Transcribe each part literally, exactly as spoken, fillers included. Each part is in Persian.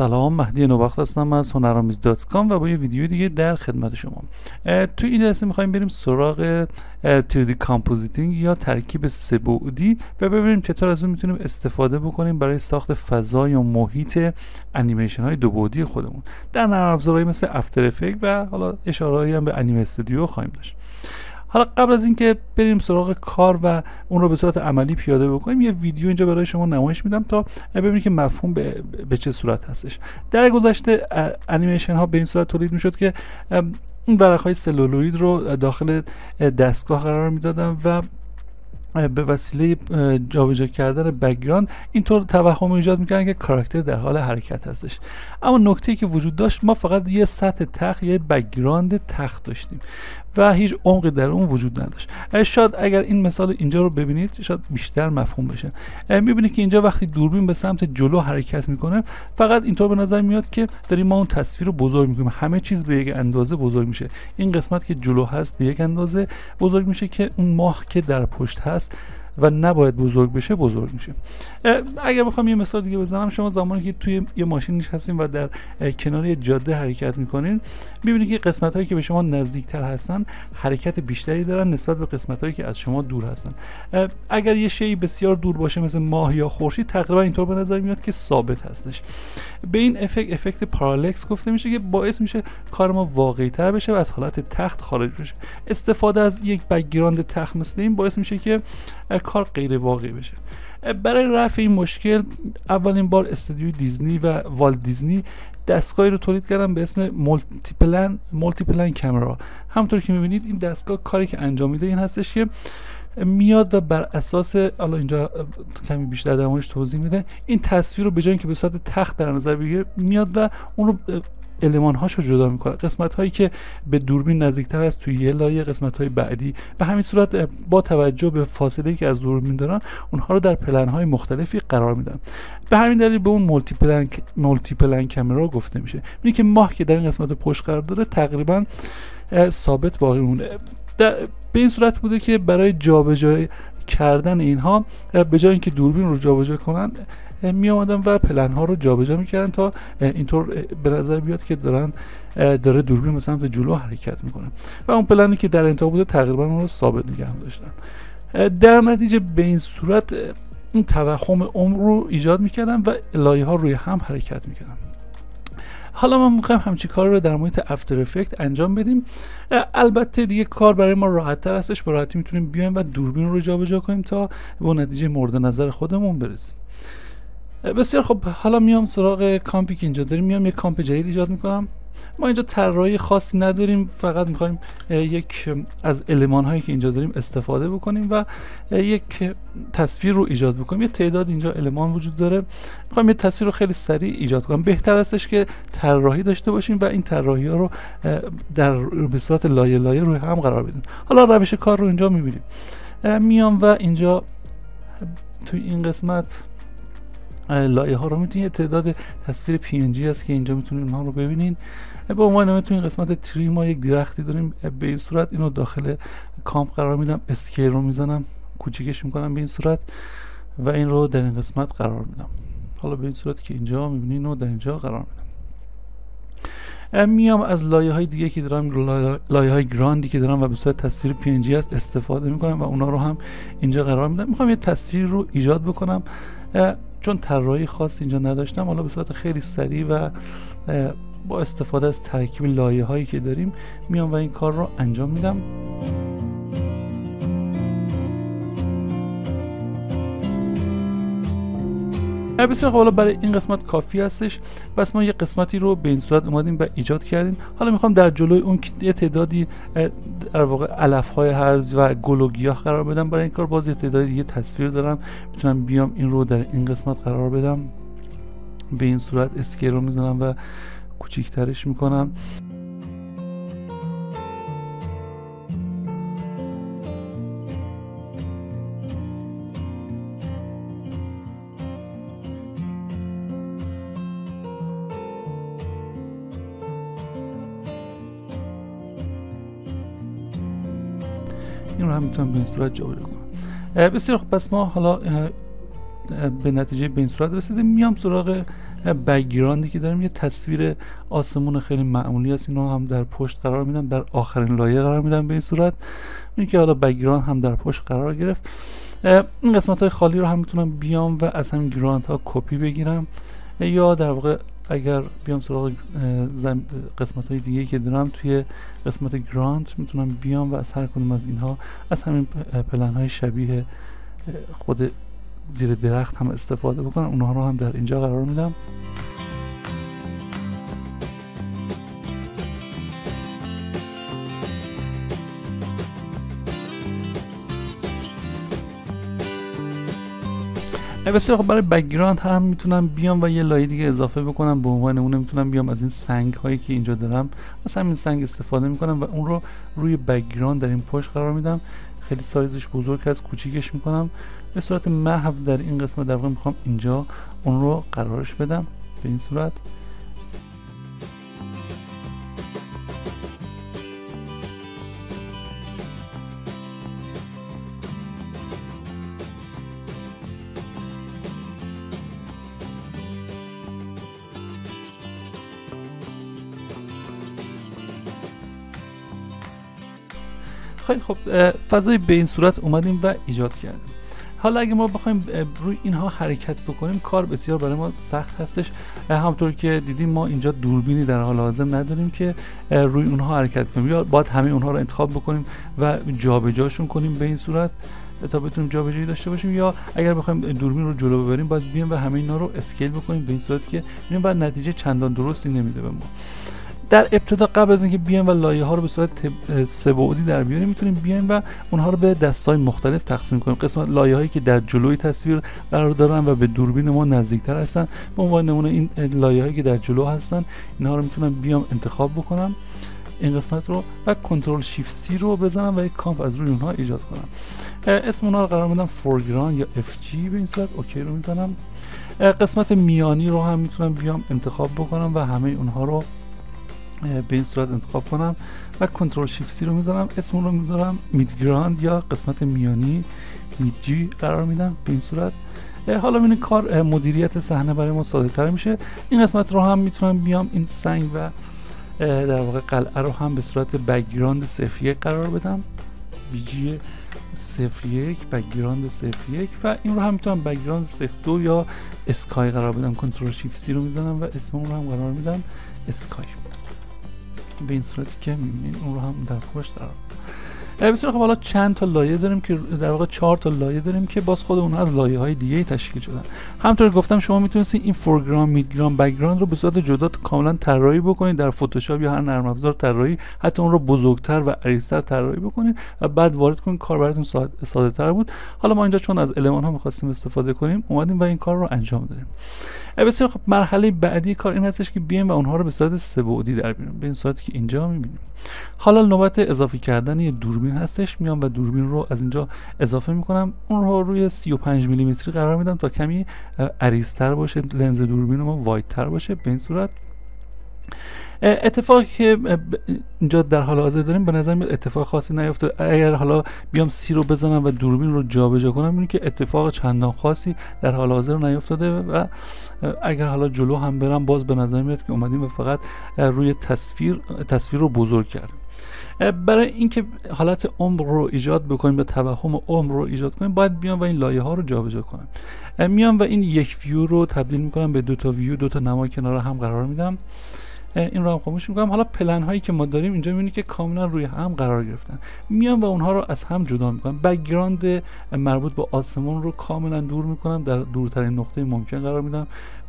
سلام، مهدی نوبخت هستم از هنرامیز دات کام و با یه ویدیو دیگه در خدمت شما. تو این درس میخوایم بریم سراغ تری دی کامپوزیتینگ یا ترکیب سه بعدی و ببینیم چطور از اون میتونیم استفاده بکنیم برای ساخت فضا یا محیط انیمیشن های دو بعدی خودمون در نرم افزارهایی مثل افتر افکت و حالا اشارهایی هم به انیمه استودیو خواهیم داشت. حالا قبل از اینکه بریم سراغ کار و اون رو به صورت عملی پیاده بکنیم، یه ویدیو اینجا برای شما نمایش میدم تا ببینید که مفهوم به, به چه صورت هستش. در گذشته انیمیشن ها به این صورت تولید میشد که این ورق های سلولوید رو داخل دستگاه قرار میدادن و به وسیله جابجا کردن بک‌گراند اینطور توهم ایجاد میکنن که کاراکتر در حال حرکت هستش. اما نکته‌ای که وجود داشت، ما فقط یه سطح تخت یا بک‌گراند تخت داشتیم و هیچ عمقی در اون وجود نداشت. شاید اگر این مثال اینجا رو ببینید شاید بیشتر مفهوم بشه. میبینید که اینجا وقتی دوربین به سمت جلو حرکت میکنه، فقط اینطور به نظر میاد که داریم ما اون تصویر رو بزرگ میکنیم. همه چیز به یک اندازه بزرگ میشه. این قسمت که جلو هست به یک اندازه بزرگ میشه که اون ماه که در پشت هست و نباید بزرگ بشه بزرگ میشه. اگر بخوام یه مثال دیگه بزنم، شما زمانی که توی یه ماشین نشستین و در کنار یه جاده حرکت میکنین، میبینید که قسمت هایی که به شما نزدیکتر هستن حرکت بیشتری دارن نسبت به قسمت هایی که از شما دور هستن. اگر یه شی بسیار دور باشه مثل ماه یا خورشید، تقریبا اینطور به نظر میاد که ثابت هستش. به این افکت افکت پارالکس گفته میشه که باعث میشه کار ما واقعی تر بشه و از حالت تخت خارج بشه. استفاده از یک بک‌گراند تخت مثل این باعث میشه که کار غیر واقعی بشه. برای رفع این مشکل اولین بار استودیو دیزنی و والت دیزنی دستگاهی رو تولید کردن به اسم مولتیپلن مولتیپلن کامرا. همونطور که می‌بینید این دستگاه کاری که انجام میده این هستش که میاد و بر اساس، حالا اینجا کمی بیشتر در موردش توضیح میده، این تصویر رو به جای اینکه به صورت تخت در نظر بگیره، میاد و اون رو المان هاشو جدا میکنه. قسمت هایی که به دوربین نزدیکتر است توی یه لایه، قسمت های بعدی و همین صورت با توجه به فاصله که از دوربین دارن اونها رو در پلن های مختلفی قرار میدن. به همین دلیل به اون مولتی پلن مولتی پلن کامرا گفته میشه. میبینی که ماه که در این قسمت پشت قرار داره تقریبا ثابت باقی مونده. به این صورت بوده که برای جابجایی کردن اینها، به جای اینکه دوربین رو جابجا کنن، می آمدن و پلن ها رو جابجا میکردن تا اینطور به نظر بیاد که دارن داره دوربین به سمت جلو حرکت میکنه و اون پلنی که در انتها بوده تقریبا اون رو ثابت نگه داشتن. در نتیجه به این صورت این توهم عمر رو ایجاد میکردن و لایه ها روی هم حرکت میکردن. حالا ما میخوایم همچین کار رو در محیط افتر افکت انجام بدیم. البته دیگه کار برای ما راحت تر هستش. با راحتی میتونیم بیایم و دوربین رو جابجا کنیم تا به نتیجه مورد نظر خودمون برسیم. بسیار خب، حالا میام سراغ کامپی که اینجا داریم. میام یک کامپ جدید ایجاد میکنم. ما اینجا طراحی خاصی نداریم، فقط میخوایم یک از المان هایی که اینجا داریم استفاده بکنیم و یک تصویر رو ایجاد بکنیم. یه تعداد اینجا المان وجود داره، میخوایم یه تصویر رو خیلی سریع ایجاد کنیم. بهتر استش که طراحی داشته باشیم و این طراحی ها رو در به صورت لایه لایه روی هم قرار بدیم. حالا روش کار رو اینجا میبینیم. میام و اینجا تو این قسمت لایه ها رو میتونید، تعداد تصویر پی ان جی است که اینجا میتونید اونها رو ببینید. به عنوان نمونه تو این قسمت تری ما یک درختی داریم. به این صورت اینو داخل کامپ قرار میدم، اسکیل رو میزنم، کوچیکش میکنم به این صورت و این رو در این قسمت قرار میدم. حالا به این صورت که اینجا میبینید اینو در اینجا قرار میدم. میام از لایه های دیگه که دارم، لایه های گراندی که دارم و به صورت تصویر پی ان جی است استفاده میکنم و اونا رو هم اینجا قرار میدم. میخوام یه تصویر رو ایجاد بکنم، چون طراحی خاص اینجا نداشتم، حالا به صورت خیلی سریع و با استفاده از ترکیب لایه هایی که داریم میام و این کار رو انجام میدم. بسیار خب، حالا برای این قسمت کافی هستش. بس ما یه قسمتی رو به این صورت اومدیم و ایجاد کردیم. حالا میخوام در جلوی اون یه تعدادی در واقع علف های هرز و گل و گیاه قرار بدم. برای این کار باز یه تعدادی دیگه تصویر دارم، میتونم بیام این رو در این قسمت قرار بدم. به این صورت اسکیل رو میزنم و کوچیکترش میکنم. این رو هم میتونم به این صورت جابجا کنم. بسیار خب، پس ما حالا به نتیجه به این صورت رسیدیم. میام سراغ بک‌گراندی که داریم یه تصویر آسمون خیلی معمولی است. اینا هم در پشت قرار میدم، در آخرین لایه قرار میدم به این صورت. می‌بینید که حالا بک‌گراند هم در پشت قرار گرفت. این قسمت‌های خالی رو هم میتونم بیام و از هم گراندها کپی بگیرم، یا در واقع اگر بیام سراغ قسمت‌های دیگه که دارم توی قسمت گراند میتونم بیام و از هر کدوم از اینها، از همین پلن‌های شبیه خود زیر درخت هم استفاده بکنم. اونها رو هم در اینجا قرار میدم. بسیار خب، برای بک‌گراند هم میتونم بیام و یه لایه دیگه اضافه بکنم. به عنوان نمونه میتونم بیام از این سنگ هایی که اینجا دارم، از همین سنگ استفاده میکنم و اون رو روی بک‌گراند در این پشت قرار میدم. خیلی سایزش بزرگ از کوچیکش میکنم به صورت محو. در این قسمت در واقع میخوام اینجا اون رو قرارش بدم به این صورت. خیلی خب، فضای به این صورت اومدیم و ایجاد کردیم. حالا اگه ما بخوایم روی اینها حرکت بکنیم، کار بسیار برای ما سخت هستش. همونطور که دیدیم ما اینجا دوربینی در حال حاضر نداریم که روی اونها حرکت کنیم، یا باید همه اونها رو انتخاب بکنیم و جابجاشون کنیم به این صورت تا بتونیم جابجایی داشته باشیم. یا اگر بخوایم دوربین رو جلو ببریم، باید بیایم و همه اینا رو اسکیل بکنیم به این صورت که ببینیم، بعد نتیجه چندان درستی نمیده به ما. در ابتدا قبل از اینکه بیایم و لایه ها رو به صورت سه‌بعدی در بیاریم، میتونیم بیایم و اونها رو به دستهای مختلف تقسیم کنیم. قسمت لایه هایی که در جلوی تصویر قرار دارن و به دوربین ما نزدیکتر هستن، به عنوان نمونه این لایه هایی که در جلو هستن، اینها رو میتونم بیام انتخاب بکنم این قسمت رو و کنترل شیفت سی رو بزنم و یک کامپ از روی اونها ایجاد کنم. اسم اونها رو قرار میدم فورگراند یا اف جی به این صورت. اوکی رو میزنم. قسمت میانی رو هم میتونم بیام انتخاب بکنم و همه اونها رو به این صورت انتخاب کنم و کنترل شیفت سی رو میزنم. اسم اون رو میذارم میدگراند یا قسمت میانی، میدجی قرار میدم به این صورت. حالا این کار مدیریت صحنه برای ما ساده تر میشه. این قسمت رو هم میتونم بیام این سنگ و در واقع قلعه رو هم به صورت بک‌گراند صفر یک قرار بدم، بیجی صفر یک بک‌گراند صفر یک، و این رو هم میتونم بک‌گراند صفر دو یا اسکای قرار بدم. کنترل شیفت سی رو میزنم و اسم اون رو هم قرار میدم اسکای به این صورتی که می‌بینین اون رو هم در پشت قرار میدم. بسیار خب، حالا چند تا لایه داریم که در واقع چهار تا لایه داریم که باز خود اونها از لایه‌های دیگه تشکیل شدن. همونطور گفتم شما میتونستید این فورگراند، میدگراند، بک‌گراند رو به صورت جدا کاملا طراحی بکنید در فتوشاپ یا هر نرم افزار طراحی، حتی اون رو بزرگتر و عریض‌تر طراحی بکنید و بعد وارد کنید، کار براتون ساده‌تر بود. حالا ما اینجا چون از المان‌ها می‌خواستیم استفاده کنیم، اومدیم و این کار رو انجام دادیم. بسیار خب، مرحله بعدی کار این هستش که بیایم و اونها رو به صورت سه‌بعدی در بیاریم به این صورت که اینجا می‌بینیم. حالا نوبت اضافه کردن یه دوربین هستش. میام و دوربین رو از اینجا اضافه می‌کنم. اون رو روی سی و پنج میلی متری قرار میدم تا کمی عریض‌تر باشه، لنز دوربین ما وایدتر باشه به این صورت. اتفاقی که اینجا در حال حاضر داریم به نظر میاد اتفاق خاصی نیفتاد. اگر حالا بیام سی رو بزنم و دوربین رو جابجا کنم، میبینید که اتفاق چندان خاصی در حال حاضر نیفتاده. و اگر حالا جلو هم برم، باز به نظر میاد که اومدیم و فقط روی تصویر تصویر رو بزرگ کردیم. برای اینکه حالت عمر رو ایجاد بکنیم یا توهم عمر رو ایجاد کنیم، باید بیام و این لایه ها رو جابجا کنم. میام و این یک ویو رو تبدیل میکنم به دو تا ویو، دو تا نمای کنار هم قرار میدم. این رو هم خاموش میکنم. حالا پلن هایی که ما داریم اینجا میبینید که کاملا روی هم قرار گرفتن. میام و اونها رو از هم جدا میکنم. بک‌گراند مربوط به آسمون رو کاملا دور میکنم، در دورترین نقطه ممکن قرار میدم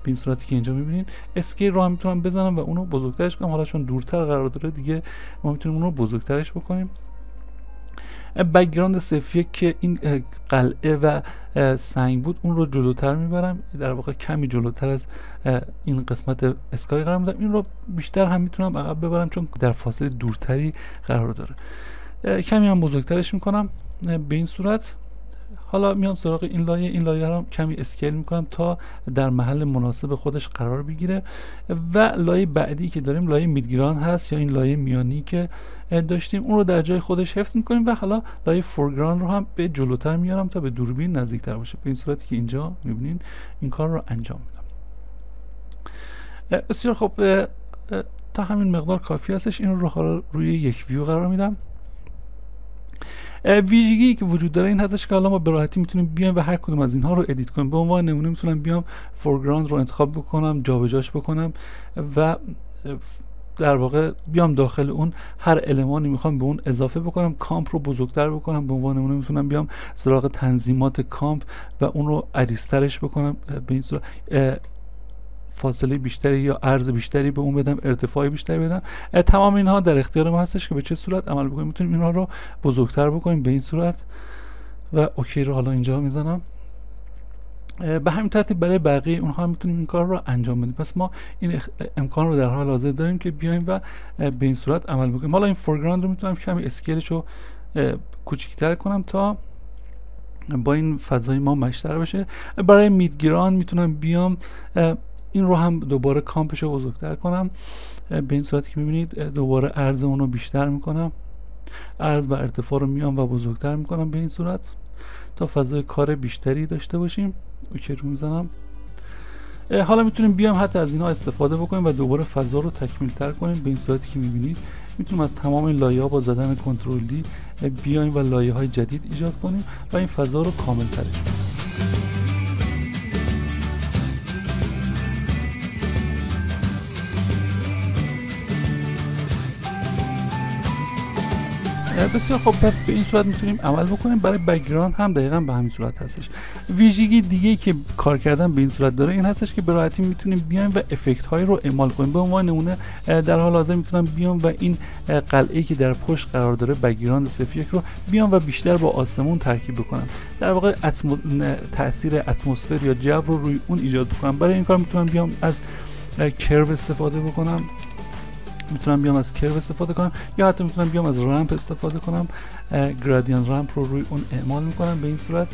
به این صورتی که اینجا میبینید. اسکیل رو هم میتونم بزنم و اونو بزرگترش کنم. حالا چون دورتر قرار داره دیگه ما میتونیم اونو بزرگترش بکنیم. بک‌گراند صفر یک که این قلعه و سنگ بود، اون رو جلوتر میبرم، در واقع کمی جلوتر از این قسمت اسکای قرار میدم. این رو بیشتر هم میتونم عقب ببرم چون در فاصله دورتری قرار داره. کمی هم بزرگترش میکنم به این صورت. حالا میام سراغ این لایه. این لایه رو کمی اسکیل میکنم تا در محل مناسب خودش قرار بگیره. و لایه بعدی که داریم لایه میدگراند هست، یا این لایه میانی که داشتیم، اون رو در جای خودش حفظ میکنیم. و حالا لایه فورگراند رو هم به جلوتر میارم تا به دوربین نزدیکتر باشه به این صورتی که اینجا میبینین. این کار رو انجام میدم. بسیار خب، تا همین مقدار کافی هستش. این رو حالا روی یک ویو قرار میدم. ویژگی که وجود داره این هستش که حالا ما به راحتی میتونیم بیایم و هر کدوم از اینها رو ادیت کنیم. به عنوان نمونه میتونم بیام فورگراند رو انتخاب بکنم، جابجاش بکنم و در واقع بیام داخل اون هر المانی میخوام به اون اضافه بکنم، کامپ رو بزرگتر بکنم. به عنوان نمونه میتونم بیام سراغ تنظیمات کامپ و اون رو عریض‌ترش بکنم، به این صورت فاصله بیشتری یا عرض بیشتری به اون بدم، ارتفاع بیشتری بدم. تمام اینها در اختیار ما هستش که به چه صورت عمل بکنیم. میتونیم اینها رو بزرگتر بکنیم به این صورت و اوکی رو حالا اینجا میزنم. به همین ترتیب برای بقیه اونها میتونیم این کار رو انجام بدیم. پس ما این اخ... امکان رو در حال حاضر داریم که بیایم و به این صورت عمل بکنیم. حالا این فورگراند رو میتونم کمی اسکیلش رو کوچیک‌تر کنم تا با این فضای ما مشترک بشه. برای میدگران میتونم بیام این رو هم دوباره کامپش رو بزرگتر کنم به این صورت که میبینید دوباره عرض اون رو بیشتر میکنم، عرض و ارتفاع رو میام و بزرگتر میکنم به این صورت تا فضای کار بیشتری داشته باشیم. اوکی رو میزنم. حالا میتونیم بیام حتی از اینها استفاده بکنیم و دوباره فضا رو تکمیل تر کنیم به این صورتی که میبینید. میتونیم از تمام این لایه‌ها با زدن کنترل دی بیایم و لایه های جدید ایجاد کنیم و این فضا رو کامل ترش کنیم. بسیار خب، پس به این صورت میتونیم عمل بکنیم. برای بک‌گراند هم دقیقاً به همین صورت هستش. ویژگی دیگه که کار کردن به این صورت داره این هستش که به راحتی میتونیم بیایم و افکت هایی رو اعمال کنیم. به عنوان نمونه در حال حاضر میتونم بیام و این قلعه که در پشت قرار داره بک‌گراند سفید رو بیام و بیشتر با آسمون ترکیب بکنم، در واقع اتم... تاثیر اتمسفر یا جو رو روی اون ایجاد بکنم. برای این کار میتونم بیام از کرو استفاده بکنم، میتونم بیام از کرو استفاده کنم یا حتی میتونم بیام از رمپ استفاده کنم. گرادیان رمپ رو روی اون اعمال میکنم به این صورت،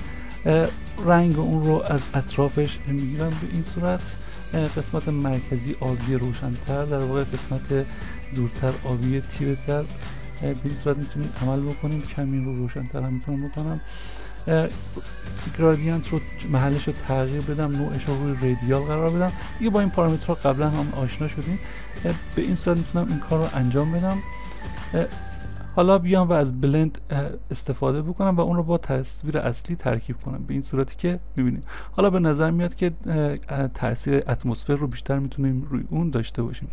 رنگ اون رو از اطرافش میگیرم به این صورت، قسمت مرکزی آبی روشنتر، در واقع قسمت دورتر آبی تیره تر به این صورت میتونیم عمل بکنیم. کمی رو روشنتر هم میتونم بکنم. گرادیانت رو محلش رو تغییر بدم، نوعش رو روی رادیال قرار بدم. دیگه با این پارامترها قبلا هم آشنا شدیم. به این صورت میتونم این کار رو انجام بدم. حالا بیام و از بلند استفاده بکنم و اون رو با تصویر اصلی ترکیب کنم به این صورتی که میبینیم. حالا به نظر میاد که تاثیر اتمسفر رو بیشتر میتونیم روی اون داشته باشیم.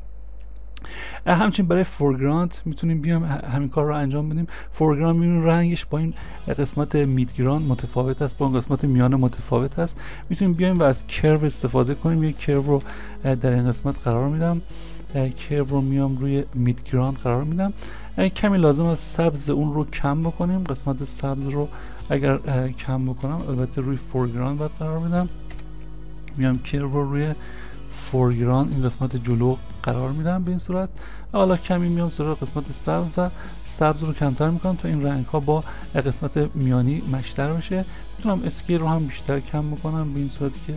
همچنین برای فورگراند میتونیم بیام همین کار رو انجام بدیم. فورگراند میبینیم رنگش با این قسمت میدگراند متفاوت است، با اون قسمت میانه متفاوت است. میتونیم بیایم و از کرو استفاده کنیم. یک کرو رو در این قسمت قرار میدم، کرو رو میام روی میدگراند قرار میدم. کمی لازم است سبز اون رو کم بکنیم. قسمت سبز رو اگر کم بکنم، البته روی فورگراند باید قرار میدم، میام کرو رو روی فورگراند این قسمت جلو قرار میدم به این صورت. حالا کمی میام سراغ قسمت سبز و سبز رو کمتر میکنم تا این رنگ ها با قسمت میانی مشتر بشه. میتونم اسکیل رو هم بیشتر کم بکنم به این صورتی که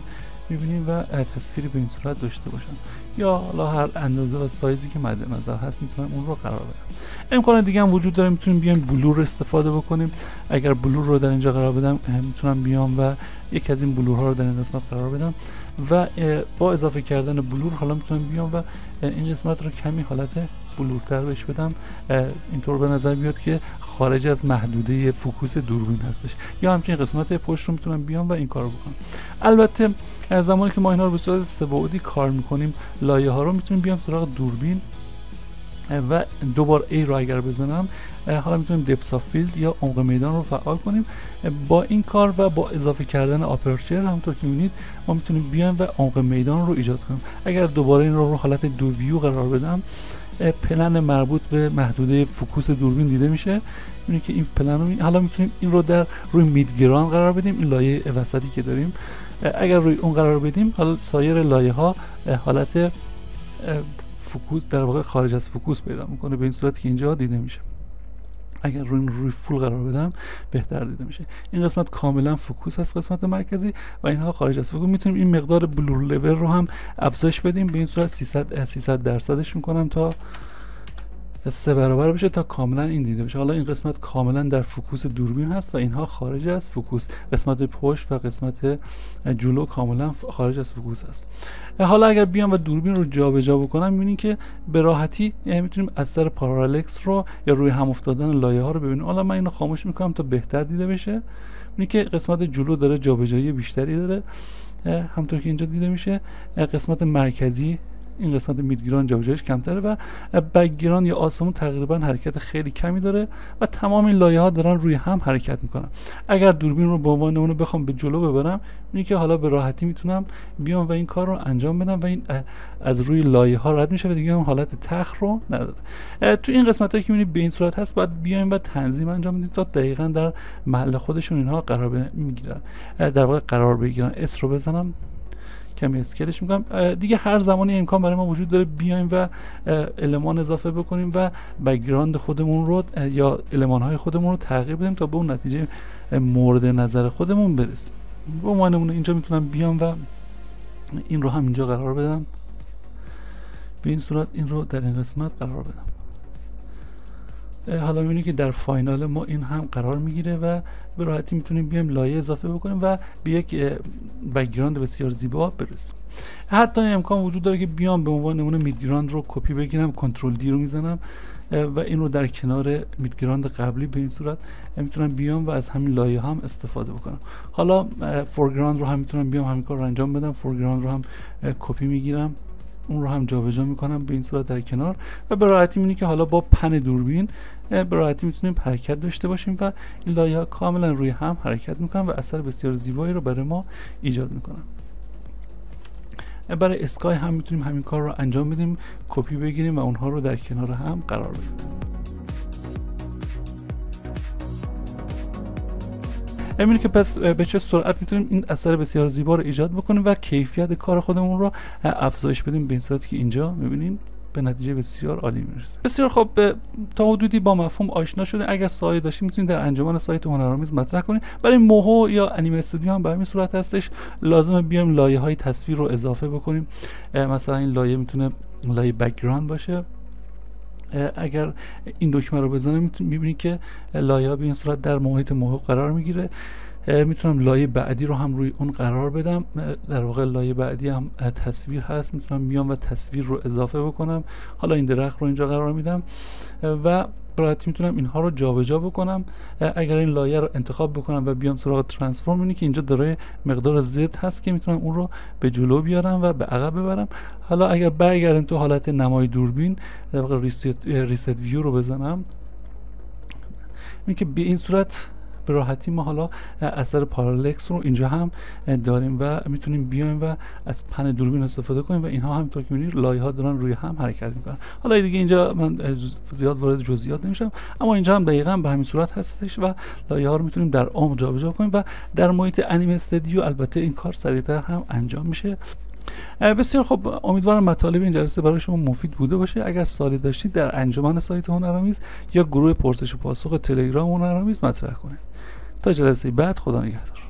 میبینیم و تصویری به این صورت داشته باشم، یا حالا هر اندازه و سایزی که مد نظر هست میتونم اون رو قرار بدم. امکان دیگه هم وجود داره، میتونیم بیایم بلور رو استفاده بکنیم. اگر بلور رو در اینجا قرار بدم، میتونم بیام و یک از این بلورها رو در این قسمت قرار بدم و با اضافه کردن بلور حالا میتونم بیام و این قسمت رو کمی حالت بلورتر بهش بدم، اینطور به نظر بیاد که خارج از محدوده فوکوس دوربین هستش. یا همچنین قسمت پشت رو میتونم بیام و این کار رو بکنم. البته از زمانی که ما اینا رو به صورت سه‌بعدی کار میکنیم، لایه ها رو میتونیم بیام سراغ دوربین و دوبار ای رو اگر بزنم، حالا میتونیم دپس آف فیلد یا عمق میدان رو فعال کنیم. با این کار و با اضافه کردن آپرچر همونطور که می‌بینید ما میتونیم بیایم و عمق میدان رو ایجاد کنیم. اگر دوباره این رو رو حالت دو ویو قرار بدم، پلن مربوط به محدوده فوکوس دوربین دیده میشه. می‌بینید که این پلن رو می... حالا میتونیم این رو در روی میدگراند قرار بدیم، این لایه وسطی که داریم. اگر روی اون قرار بدیم، حالا سایر لایه‌ها حالت فوکوس در واقع خارج از فوکوس پیدا میکنه به این صورت که اینجا دیده میشه. اگر روی روی فول قرار بدم بهتر دیده میشه. این قسمت کاملا فوکوس هست، قسمت مرکزی، و اینها خارج از فوکوس. میتونیم این مقدار بلور لول رو هم افزایش بدیم به این صورت. سیصد درصدش میکنم تا سه برابر بشه تا کاملا این دیده بشه. حالا این قسمت کاملا در فوکوس دوربین هست و اینها خارج از فوکوس، قسمت پشت و قسمت جلو کاملا خارج از فوکوس هست. حالا اگر بیام و دوربین رو جابجا بکنم میبینید که به راحتی میتونیم اثر پارالکس رو یا روی هم افتادن لایه ها رو ببینیم. حالا من اینو خاموش میکنم تا بهتر دیده بشه. میبینید که قسمت جلو داره جابجایی بیشتری داره، همونطور که اینجا دیده میشه. قسمت مرکزی این قسمت میدگران جابجاییش کمتره و بکگران یا آسمون تقریبا حرکت خیلی کمی داره و تمام این لایه ها دارن روی هم حرکت میکنن. اگر دوربین رو به عنوان اونو بخوام به جلو ببرم میبینی که حالا به راحتی میتونم بیام و این کار رو انجام بدم و این از روی لایه ها رد میشه و دیگه اون حالت تخ رو نداره. تو این قسمت هایی که میبینی به این صورت هست باید بیایم و تنظیم انجام بدیم تا دقیقا در محل خودشون اینها قرار میگیرن، در واقع قرار بگیرن. اس رو بزنم، کمی اسکیلش میکنم دیگه. هر زمانی امکان برای ما وجود داره بیایم و المان اضافه بکنیم و بک‌گراند خودمون رو یا المانهای خودمون رو تغییر بدیم تا به اون نتیجه مورد نظر خودمون برسیم. به عنوانمون اینجا میتونم بیام و این رو هم اینجا قرار بدم، به این صورت این رو در این قسمت قرار بدم. حالا می‌بینید که در فاینال ما این هم قرار میگیره و به راحتی میتونیم بیایم لایه اضافه بکنیم و به یک بک‌گراند بسیار زیبا برسیم. حتی امکان وجود داره که بیام به عنوان نمونه میدگراند رو کپی بگیرم، کنترل دی رو میزنم و این رو در کنار میدگراند قبلی به این صورت میتونم بیام و از همین لایه هم استفاده بکنم. حالا فورگراند رو هم میتونم بیام همین کار رو انجام بدم. فورگراند رو هم کپی میگیرم، اون رو هم جابجا میکنم به این صورت در کنار و به راحتی میبینی که حالا با پن دوربین به راحتی میتونیم حرکت داشته باشیم و این لایه‌ها کاملا روی هم حرکت میکنن و اثر بسیار زیبایی رو برای ما ایجاد میکنن. برای اسکای هم میتونیم همین کار رو انجام بدیم، کپی بگیریم و اونها رو در کنار هم قرار بدیم. همین که پس به چه سرعت میتونیم این اثر بسیار زیبا رو ایجاد بکنیم و کیفیت کار خودمون رو افزایش بدیم به این صورتی که اینجا میبینیم به نتیجه بسیار عالی میرسه. بسیار خب، تا حدودی با مفهوم آشنا شده. اگر سایه داشتیم میتونید در انجمن سایت هنرامیز مطرح کنید. برای موهو یا انیمه استودیو هم به همین صورت هستش. لازمه بیایم لایه های تصویر رو اضافه بکنیم. مثلا این لایه میتونه لایه بک‌گراند باشه. اگر این دکمه رو بزنم میبینید که لایه ها به این صورت در محیط موهو قرار میگیره. میتونم لایه بعدی رو هم روی اون قرار بدم. در واقع لایه بعدی هم تصویر هست، میتونم بیام و تصویر رو اضافه بکنم. حالا این درخت رو اینجا قرار میدم و راحت میتونم اینها رو جابجا بکنم. اگر این لایه رو انتخاب بکنم و بیام سراغ ترانسفورم میبینی که اینجا دارای مقدار زد هست که میتونم اون رو به جلو بیارم و به عقب ببرم. حالا اگر برگردم تو حالت نمای دوربین، در واقع ریست ریست ویو رو بزنم، میبینی که به این صورت به راحتی ما حالا اثر پارالکس رو اینجا هم داریم و میتونیم بیایم و از پن دوربین استفاده کنیم و اینها همونطور که می‌بینید لایه ها دارن روی هم حرکت میکنن. حالا دیگه اینجا من زیاد وارد جزئیات نمیشم، اما اینجا هم دقیقاً به همین صورت هستش و لایه ها رو میتونیم در عمق جابجا کنیم و در محیط انیمه استودیو البته این کار سریعتر هم انجام میشه. بسیار خب، امیدوارم مطالب این جلسه برای شما مفید بوده باشه. اگر سوالی داشتید در انجمن سایت هنرامیز یا گروه پرسش و پاسخ تلگرام هنرامیز مطرح کنید. تا جلسه بعد، خدا نگهدار.